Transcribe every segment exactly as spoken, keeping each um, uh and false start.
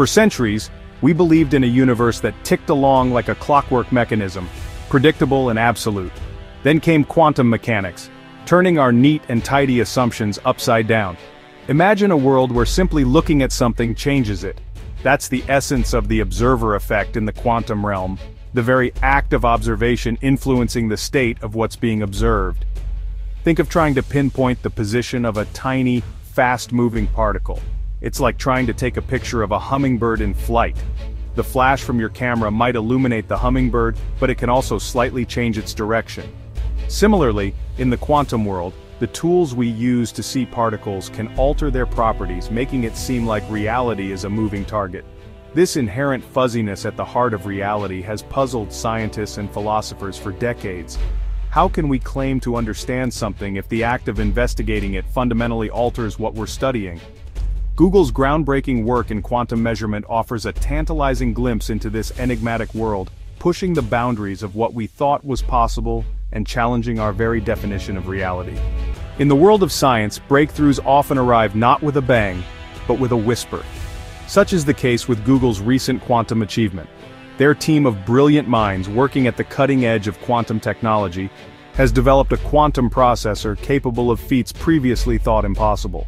For centuries, we believed in a universe that ticked along like a clockwork mechanism, predictable and absolute. Then came quantum mechanics, turning our neat and tidy assumptions upside down. Imagine a world where simply looking at something changes it. That's the essence of the observer effect in the quantum realm, the very act of observation influencing the state of what's being observed. Think of trying to pinpoint the position of a tiny, fast-moving particle. It's like trying to take a picture of a hummingbird in flight. The flash from your camera might illuminate the hummingbird, but it can also slightly change its direction. Similarly, in the quantum world, the tools we use to see particles can alter their properties, making it seem like reality is a moving target. This inherent fuzziness at the heart of reality has puzzled scientists and philosophers for decades. How can we claim to understand something if the act of investigating it fundamentally alters what we're studying? Google's groundbreaking work in quantum measurement offers a tantalizing glimpse into this enigmatic world, pushing the boundaries of what we thought was possible and challenging our very definition of reality. In the world of science, breakthroughs often arrive not with a bang, but with a whisper. Such is the case with Google's recent quantum achievement. Their team of brilliant minds working at the cutting edge of quantum technology has developed a quantum processor capable of feats previously thought impossible.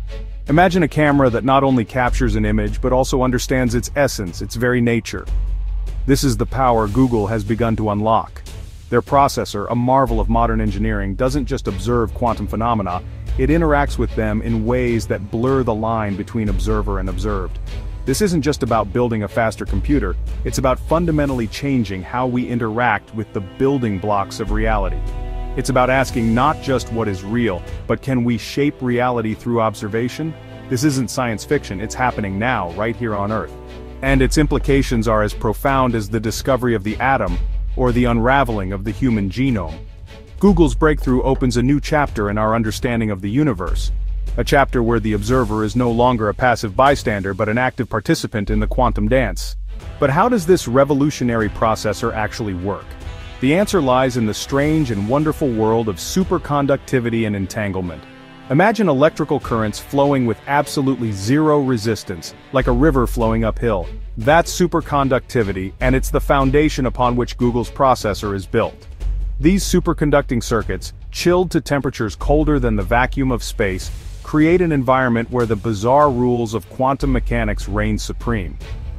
Imagine a camera that not only captures an image but also understands its essence, its very nature. This is the power Google has begun to unlock. Their processor, a marvel of modern engineering, doesn't just observe quantum phenomena, it interacts with them in ways that blur the line between observer and observed. This isn't just about building a faster computer, it's about fundamentally changing how we interact with the building blocks of reality. It's about asking not just what is real, but can we shape reality through observation? This isn't science fiction, it's happening now, right here on Earth. And its implications are as profound as the discovery of the atom, or the unraveling of the human genome. Google's breakthrough opens a new chapter in our understanding of the universe. A chapter where the observer is no longer a passive bystander but an active participant in the quantum dance. But how does this revolutionary processor actually work? The answer lies in the strange and wonderful world of superconductivity and entanglement. Imagine electrical currents flowing with absolutely zero resistance, like a river flowing uphill. That's superconductivity, and it's the foundation upon which Google's processor is built. These superconducting circuits, chilled to temperatures colder than the vacuum of space, create an environment where the bizarre rules of quantum mechanics reign supreme.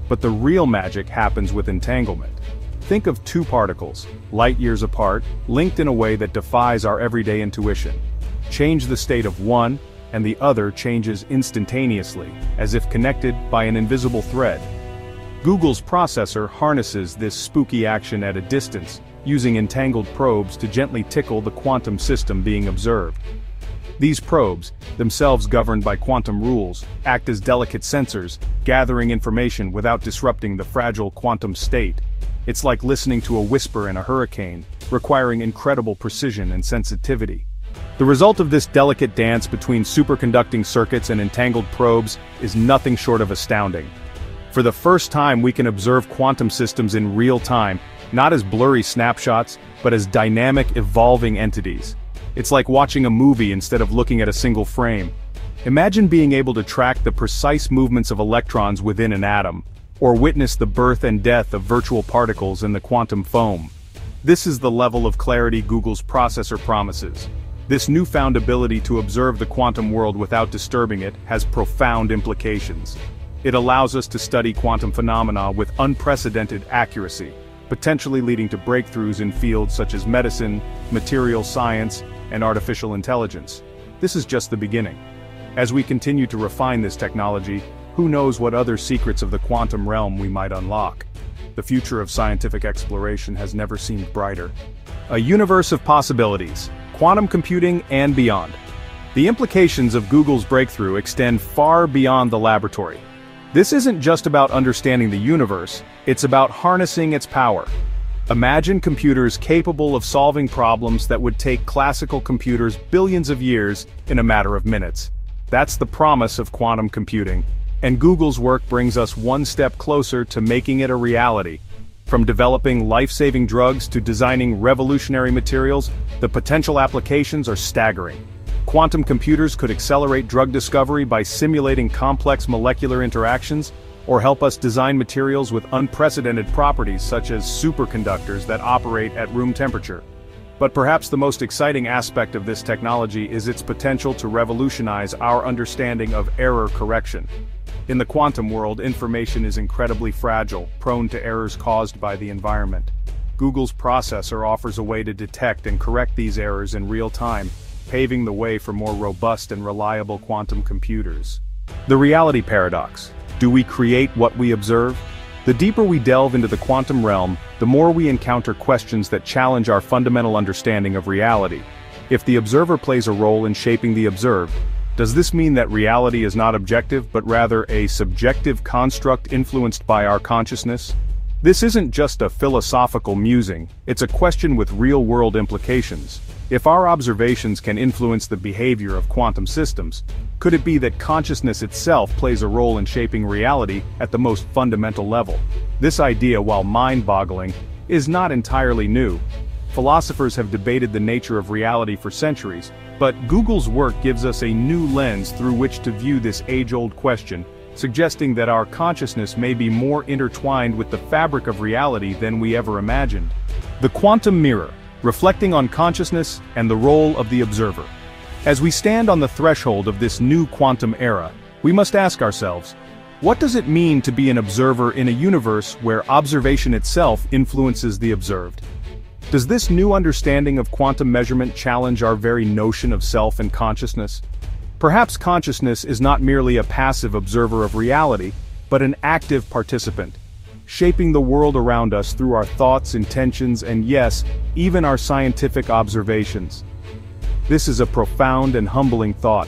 But the real magic happens with entanglement. Think of two particles, light years apart, linked in a way that defies our everyday intuition. Change the state of one, and the other changes instantaneously, as if connected by an invisible thread. Google's processor harnesses this spooky action at a distance, using entangled probes to gently tickle the quantum system being observed. These probes, themselves governed by quantum rules, act as delicate sensors, gathering information without disrupting the fragile quantum state. It's like listening to a whisper in a hurricane, requiring incredible precision and sensitivity. The result of this delicate dance between superconducting circuits and entangled probes is nothing short of astounding. For the first time, we can observe quantum systems in real time, not as blurry snapshots, but as dynamic, evolving entities. It's like watching a movie instead of looking at a single frame. Imagine being able to track the precise movements of electrons within an atom, or witness the birth and death of virtual particles in the quantum foam. This is the level of clarity Google's processor promises. This newfound ability to observe the quantum world without disturbing it has profound implications. It allows us to study quantum phenomena with unprecedented accuracy, potentially leading to breakthroughs in fields such as medicine, material science, and artificial intelligence. This is just the beginning. As we continue to refine this technology, who knows what other secrets of the quantum realm we might unlock? The future of scientific exploration has never seemed brighter. A universe of possibilities, quantum computing and beyond. The implications of Google's breakthrough extend far beyond the laboratory. This isn't just about understanding the universe, it's about harnessing its power. Imagine computers capable of solving problems that would take classical computers billions of years in a matter of minutes. That's the promise of quantum computing, and Google's work brings us one step closer to making it a reality. From developing life-saving drugs to designing revolutionary materials, the potential applications are staggering. Quantum computers could accelerate drug discovery by simulating complex molecular interactions, or help us design materials with unprecedented properties such as superconductors that operate at room temperature. But perhaps the most exciting aspect of this technology is its potential to revolutionize our understanding of error correction. In the quantum world, information is incredibly fragile, prone to errors caused by the environment. Google's processor offers a way to detect and correct these errors in real time, paving the way for more robust and reliable quantum computers. The reality paradox. Do we create what we observe? The deeper we delve into the quantum realm, the more we encounter questions that challenge our fundamental understanding of reality. If the observer plays a role in shaping the observed, does this mean that reality is not objective but rather a subjective construct influenced by our consciousness? This isn't just a philosophical musing, it's a question with real-world implications. If our observations can influence the behavior of quantum systems, could it be that consciousness itself plays a role in shaping reality at the most fundamental level? This idea, while mind-boggling, is not entirely new. Philosophers have debated the nature of reality for centuries, but Google's work gives us a new lens through which to view this age-old question, suggesting that our consciousness may be more intertwined with the fabric of reality than we ever imagined. The quantum mirror, reflecting on consciousness and the role of the observer. As we stand on the threshold of this new quantum era, we must ask ourselves, what does it mean to be an observer in a universe where observation itself influences the observed? Does this new understanding of quantum measurement challenge our very notion of self and consciousness? Perhaps consciousness is not merely a passive observer of reality, but an active participant, shaping the world around us through our thoughts, intentions, and yes, even our scientific observations. This is a profound and humbling thought,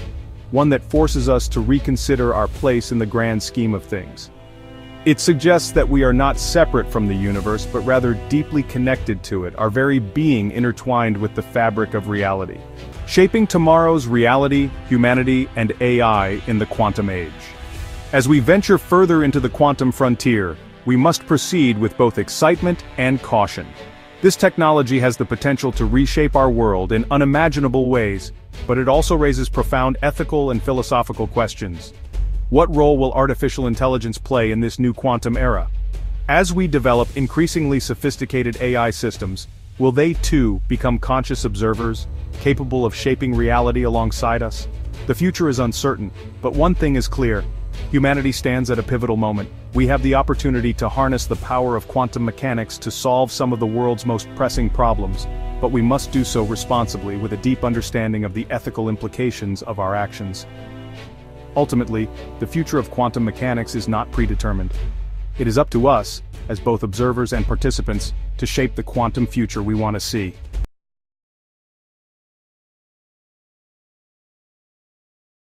one that forces us to reconsider our place in the grand scheme of things. It suggests that we are not separate from the universe, but rather deeply connected to it, our very being intertwined with the fabric of reality. Shaping tomorrow's reality, humanity, and A I in the quantum age. As we venture further into the quantum frontier, we must proceed with both excitement and caution. This technology has the potential to reshape our world in unimaginable ways, but it also raises profound ethical and philosophical questions. What role will artificial intelligence play in this new quantum era? As we develop increasingly sophisticated A I systems, will they too become conscious observers, capable of shaping reality alongside us? The future is uncertain, but one thing is clear. Humanity stands at a pivotal moment. We have the opportunity to harness the power of quantum mechanics to solve some of the world's most pressing problems, but we must do so responsibly with a deep understanding of the ethical implications of our actions. Ultimately, the future of quantum mechanics is not predetermined. It is up to us, as both observers and participants, to shape the quantum future we want to see.